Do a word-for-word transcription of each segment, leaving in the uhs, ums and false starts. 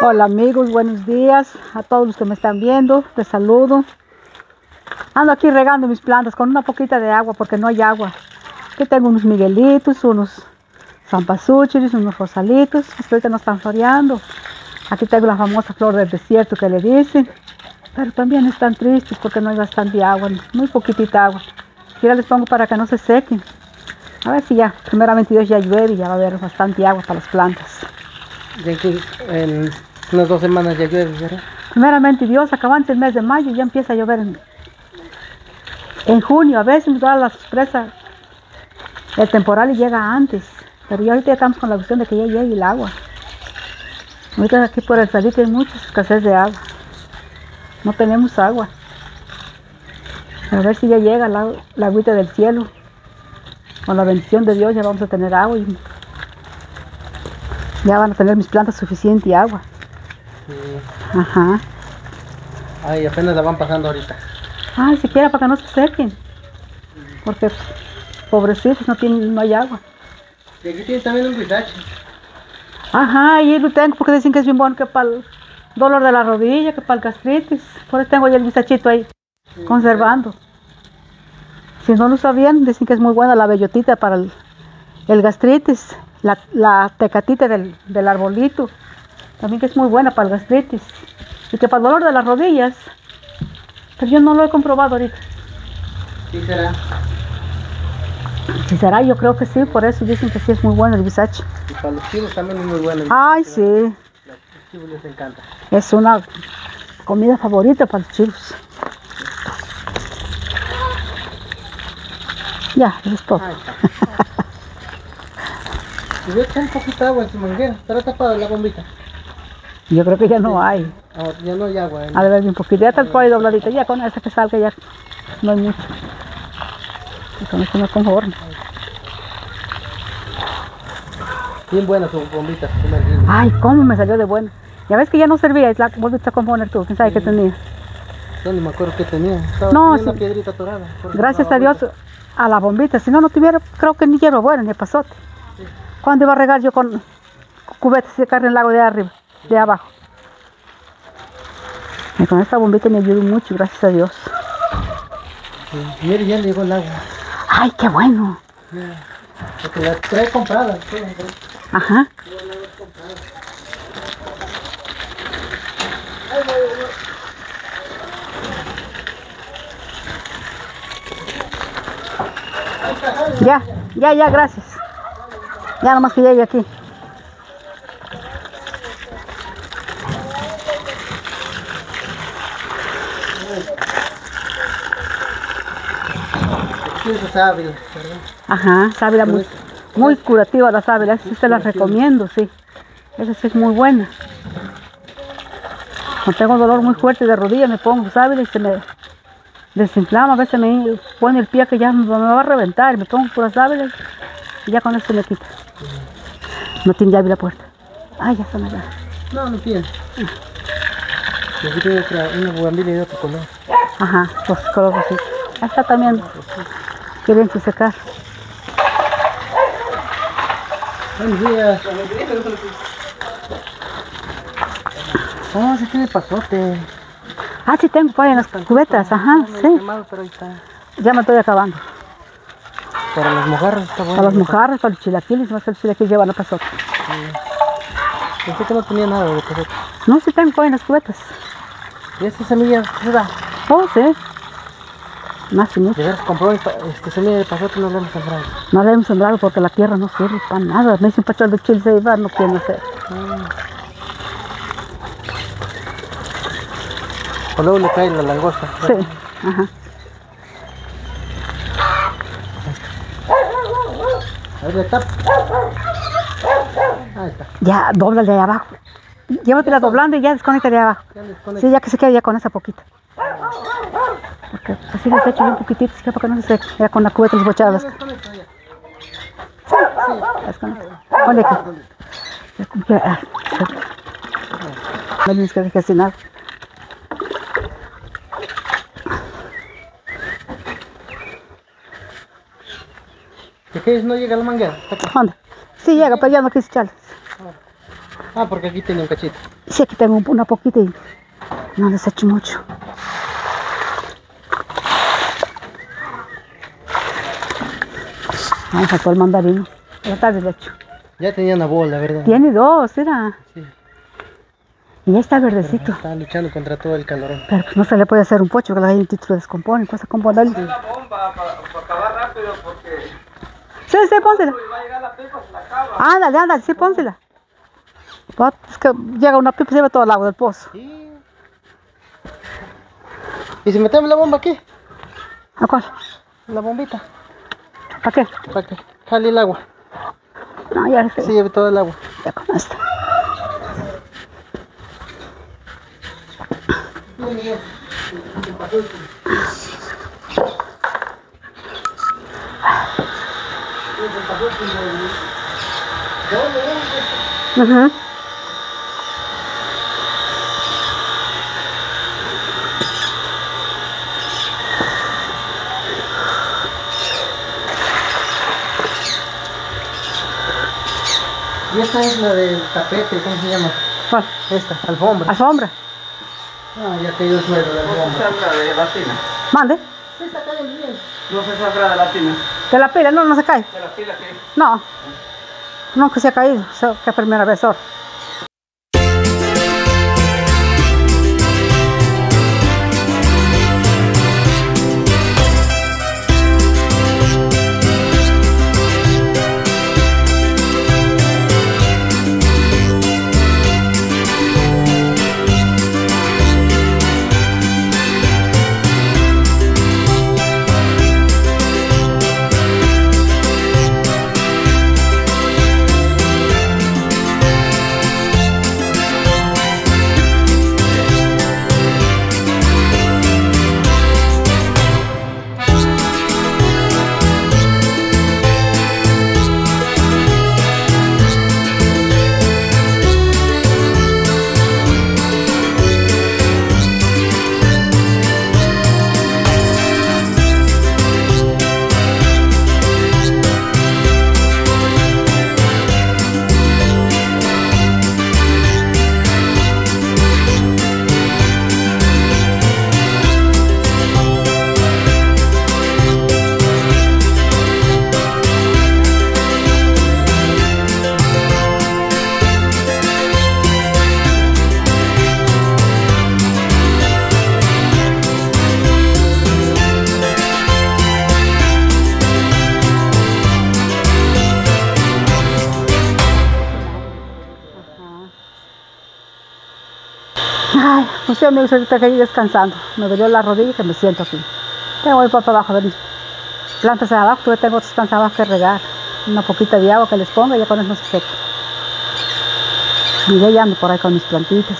Hola amigos, buenos días a todos los que me están viendo, les saludo. Ando aquí regando mis plantas con una poquita de agua porque no hay agua. Aquí tengo unos miguelitos, unos zampasúchiles, unos rosalitos, que ahorita no están floreando. Aquí tengo la famosa flor del desierto que le dicen, pero también están tristes porque no hay bastante agua, muy poquitita agua. Aquí les pongo para que no se sequen. A ver si ya, primeramente Dios, ya llueve y ya va a haber bastante agua para las plantas. De aquí, en unas dos semanas ya llueve, ¿verdad? Primeramente Dios, acabando el mes de mayo ya empieza a llover en, en junio. A veces nos da la sorpresa el temporal y llega antes, pero ya ahorita ya estamos con la cuestión de que ya llegue el agua. Ahorita aquí por el Salito hay mucha escasez de agua, no tenemos agua. A ver si ya llega la, la agüita del cielo, con la bendición de Dios ya vamos a tener agua y ya van a tener mis plantas suficiente agua. Sí. Ajá. Ay, apenas la van pasando ahorita. Ay, siquiera para que no se sequen. Porque pobrecitos no tienen, no hay agua. Y aquí tienen también un guisache. Ajá, y lo tengo porque dicen que es bien bueno, que para el dolor de la rodilla, que para el gastritis. Por eso tengo ya el guisachito ahí, sí, conservando. Claro. Si no lo sabían, dicen que es muy buena la bellotita para el, el gastritis. La, la tecatita del, del arbolito, también que es muy buena para el gastritis y que para el dolor de las rodillas, pero yo no lo he comprobado ahorita. ¿Sí será? ¿Sí será? Yo creo que sí, por eso dicen que sí es muy bueno el guisache. Y para los chivos también es muy bueno. Ay, sí. Los chivos les encanta. Es una comida favorita para los chivos. Ya, eso es todo. Y voy a echar un poquito de agua en su manguera, pero tapada la bombita. Yo creo que ya no hay. Oh, ya no hay agua. ¿Eh? A ver, un poquito, ya está por ahí dobladita, ya con esa que salga ya no hay mucho. Y con eso me conformo. Bien buena su bombita. Ay, cómo me salió de buena. Ya ves que ya no servía, y la volviste a componer tú, quién sabe sí. Qué tenía. Yo no me acuerdo qué tenía. Estaba no, sí. Una piedrita atorada. Gracias a Dios a la bombita, si no, no tuviera, creo que ni hierba buena, ni pasote. ¿Cuándo iba a regar yo con cubetas de carne en el lago de arriba, de abajo? Y con esta bombita me ayudó mucho, gracias a Dios. Sí, mire, ya le llegó el agua. ¡Ay, qué bueno! Yeah. Porque las tres compradas. Sí, ajá. Ya, ya, ya, gracias. Ya nomás que llegue aquí. Esa sábila, ¿verdad? Ajá, sábila muy, muy curativa la sábila, esa sí se la recomiendo, sí. Esa sí es muy buena. Cuando tengo un dolor muy fuerte de rodilla me pongo sábila y se me desinflama, a veces me pone el pie que ya me va a reventar, me pongo pura sábila y ya con esto me quita. No tiene llave la puerta. Ay, ya está me da. No, no tiene. Ah. Aquí tiene otra, una bugambilia y de otro color. Ajá, los colores así. Ahí está también. Quieren que secar. Buenos días. Oh, sí tiene pasote. Ah, sí tengo para en las cubetas, ajá, no, sí. Quemado, pero ahí está. Ya me estoy acabando. Para los mojarras está bueno. Para los mojarras, para los chilaquiles, más los chilaquiles llevan a pasote. Sí. Pensé que no tenía nada de pasote. No, sí tengo en las cubetas. ¿Y estas semillas se da? Oh, sí. Más y mucho. De verdad, compró este semilla de pasote, no la hemos sembrado. No la hemos sembrado porque la tierra no sirve para nada. Me hice un pachón de chiles ahí, no quieren hacer. Mm. O luego le cae la langosta. Sí, ajá. Ahí está. Ahí está. Ya, doblale ahí abajo. Llévatela doblando y ya desconéctale de abajo. Ya desconecta. Sí, ya que se quede ya con esa poquita. Porque así les echo un poquitito, así que para que no se seque. Ya con la cubeta desbochada. Sí, sí. Desconecta. Ponle aquí. Ya como que... Ah, sí. No tienes que dejar sin nada. ¿De qué no llega la manguera? ¿Dónde? Sí llega, pero ya no quise echarles. Ah, porque aquí tiene un cachito. Sí, aquí tengo una poquita y no les echo mucho. Me faltó el mandarino. La tarde lo echo. Ya tenía una bola, ¿verdad? Tiene dos, era. Sí. Y ya está verdecito. Pero está luchando contra todo el calorón. Pero pues no se le puede hacer un pocho, que la gente se descompone. Cosa con bola. Ponle la bomba para, para acabar rápido porque... Sí, sí, pónsela. Va a llegar la pipa, se la acaba. Ándale, ándale, sí, pónsela. Es que llega una pipa y se lleva todo el agua del pozo. Sí. ¿Y si metemos la bomba aquí? ¿A cuál? La bombita. ¿Para qué? Para que jale el agua. No, ya se... Sí, lleve todo el agua. Ya con esta. Uh-huh. Y esta es la del tapete, ¿cómo se llama? ¿Cuál? Esta, alfombra. ¿Alfombra? Ah, ya te dio suelo de alfombra. ¿No se saca de la tina? ¿Mande? Se saca de bien. ¿No se saca de la tina? ¿De la pila? No, no se cae. ¿De la pila qué? No. Nunca se ha caído, que es primera vez ahora. Ay, pues yo amigos, ahorita que ir descansando, me dolió la rodilla que me siento aquí. Tengo voy para abajo, a ver mis plantas abajo, todavía tengo otras plantas abajo que regar. Una poquita de agua que les ponga y ya con eso se seca. Y ya ando por ahí con mis plantitas.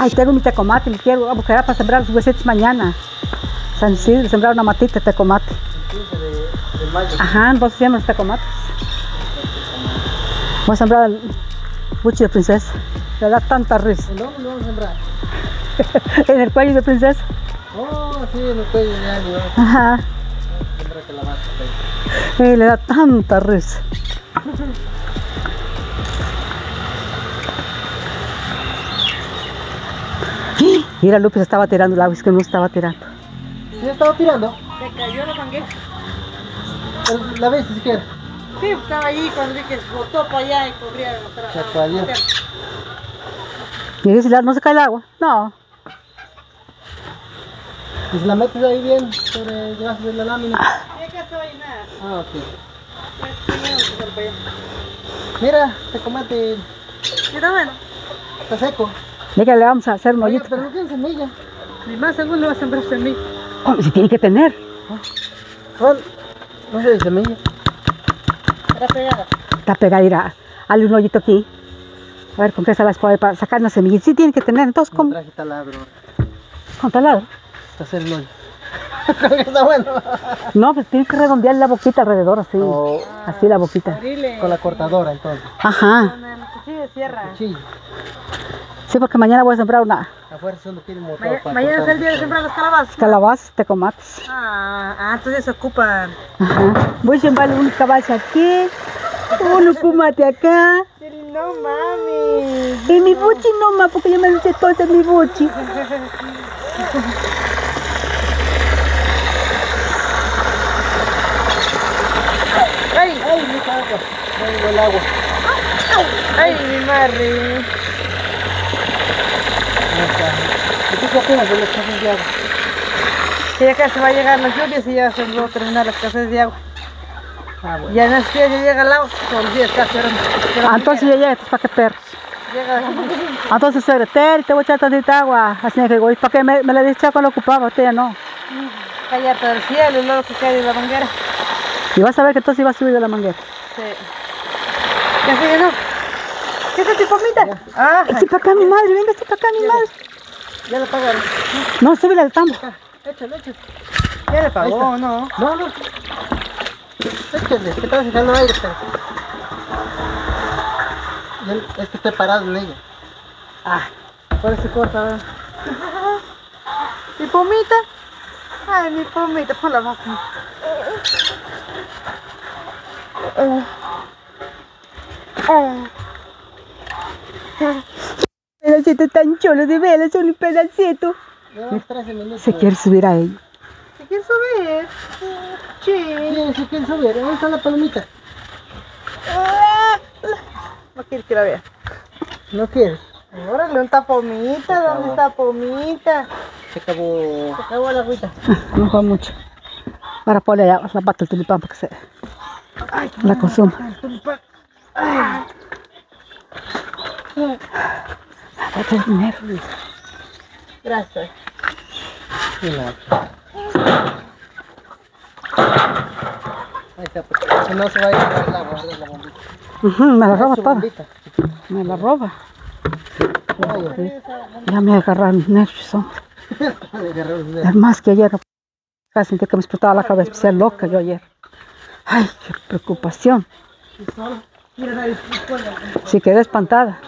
Ay, tengo mi tecomate, me quiero buscar para sembrar los huesitos mañana. San Isidro, sembrar una matita de tecomate. ¿El quince de, de Mayo. Ajá, vos siembras tacomates. Voy a sembrar el buche de princesa. Le da tanta risa. ¿En dónde lo vamos a sembrar? ¿En el cuello de princesa? Oh, sí, en el cuello de algo. Ajá. Sembra calabaza. Eh, le da tanta risa. Mira, Lupe se estaba tirando el agua, es que no estaba tirando. ¿Sí estaba tirando? Se cayó la manguera. ¿La ves siquiera? Sí, estaba ahí cuando vi que botó para allá y corría de otra. Se cayó. ¿Y si no se cae el agua? No. ¿Y si la metes ahí bien sobre debajo de la lámina? Sí, acá estaba ahí nada. Ah, ok. Mira, te comate. Mira, bueno. Está seco. Mira, le vamos a hacer mollito. Pero no tiene semilla. Ni más alguno va a sembrar semilla. ¿Cómo? Si tiene que tener. ¿Cuál? No sé de semilla. Está pegada. Está pegada, mira. Hazle un hoyito aquí. A ver con qué se la escoge para sacar una semilla. Sí tiene que tener, entonces con... traje taladro. ¿Con taladro? Para hacer el hoyo. Está bueno. No, pues tienes que redondear la boquita alrededor, así. Oh. Así la boquita. Abrile. Con la cortadora, entonces. Ajá. Con el cuchillo de sierra. Cuchillo. Sí, porque mañana voy a sembrar una. Afuera solo quieren motor. Maya, para mañana es el día de sembrar las calabazas. Calabazas, tecomates. Ah, ah, entonces se ocupan. Ajá. Voy a sembrar un caballo aquí, un cumate acá. No mami. Y mi buchi no más, porque yo me luché todo en mi buchi. Ay, ay, mi agua. Ay, el agua. Ay, mi madre. Y acá se va a llegar las lluvias y ya se va a terminar las casas de agua. Ah, bueno. Ya no es que llega el agua, todos los días casi. Ah, entonces ya llega estos paqueteros. Llega la... Entonces, secretario, te voy a echar tantita agua. Así que voy, ¿para qué me, me la de echar cuando ocupaba? Usted ya no. Calla todo el cielo y luego que cae de la manguera. Y vas a ver que entonces iba a subir de la manguera. Sí. Ya se llenó. ¿Qué es tipo mita? Ah, este para acá mi madre, venga, este para acá mi madre. Ya lo pagaron. No, súbela al tambo. Échalo, échalo. Ya le pagó, no. No, no. Échale, que estaba sacando aire, pero... Es que está parado en ella. Ah, por eso corta, ¿verdad? ¿Mi pomita? Ay, mi pomita, pon la boca. Pedacito tan chulo de vela, solo un pedacito. Se quiere subir a ella. ¿Se quiere subir? Sí, sí, quiere subir. ¿Dónde está la palomita? No quiere que la vea. No quiere. Ahora no está pomita. ¿Dónde está pomita? Se acabó. Se acabó la agüita. No fue mucho. Ahora ponle allá la pata al tulipán para que se la consuma. Otro dinero. Gracias. Ahí está, porque no se va a ir el agua, la bombita. Uh-huh, me la roba toda. Me la roba. Ay, ya me agarraron mis nervios. Es más que ayer, casi sentí que me explotaba la cabeza. Ser loca yo ayer. Ay, qué preocupación. Sí, quedé espantada.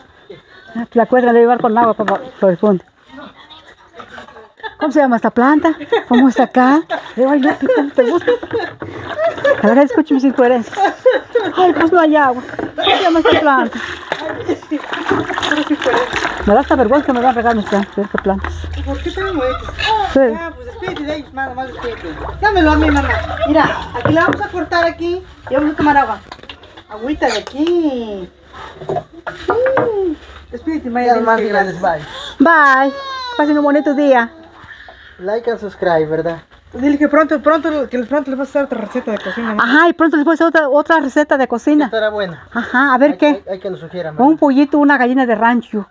La cuerda le iba a llevar con agua para el fondo. ¿Cómo se llama esta planta? ¿Cómo está acá? Ay, no, ¿cómo te gusta? Cada vez escucho mis incoherencias. Ay, pues no hay agua. ¿Cómo se llama esta planta? Me da esta vergüenza que me van a regar mis plantas, estas plantas. ¿Por qué te mueves? Sí. Ah, pues despídete de ellos, mamá, despídete. Dámelo a mi mamá. Mira, aquí la vamos a cortar aquí y vamos a tomar agua. Agüita de aquí. Sí. Despídete, Maya. Bye. Bye. Pasen un bonito día. Like and subscribe, ¿verdad? Dile que pronto, pronto, que pronto les vas a hacer otra receta de cocina, ¿no? Ajá, y pronto les voy a hacer otra, otra receta de cocina. Estará buena. Ajá, a ver hay, qué. Hay, hay que nos sugiera, mamá. Un pollito, una gallina de rancho.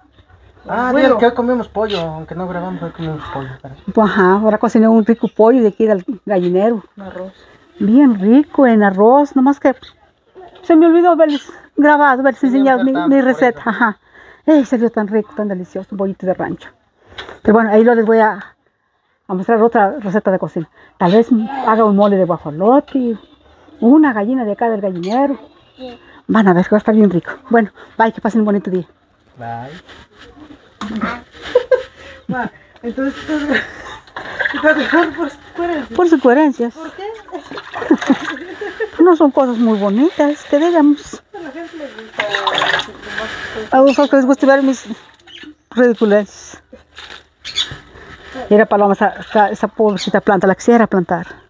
Ah, bueno, que hoy comimos pollo, aunque no grabamos, hoy comimos pollo. Pero... Ajá, ahora cociné un rico pollo de aquí del gallinero. Arroz. Bien rico en arroz, nomás que se me olvidó verles grabado, verles enseñado mi, mi receta. Eso. Ajá. Ey, se vio tan rico, tan delicioso, un pollito de rancho. Pero bueno, ahí lo les voy a... a mostrar otra receta de cocina. Tal vez haga un mole de guajolote, Una gallina de acá del gallinero. Van a ver que va a estar bien rico. Bueno, bye, que pasen un bonito día. Bye. Ma, entonces, por sus coherencias. Por sus coherencias. ¿Por qué? No son cosas muy bonitas, que digamos. A la gente les gusta. A vosotros les gusta ver mis ridiculeces. Era paloma, esa, esa pobrecita planta, la quisiera plantar.